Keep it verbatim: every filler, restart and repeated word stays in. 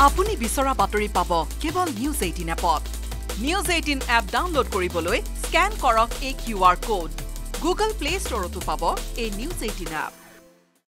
आपुनी बिसरा बातरी पाबो केवल न्यूज eighteen एपत। न्यूज eighteen एप डाउनलोड करिबोलै स्कैन करक ए क्यूआर कोड। गुगल प्ले स्टोरतो पाबो ए न्यूज eighteen एप।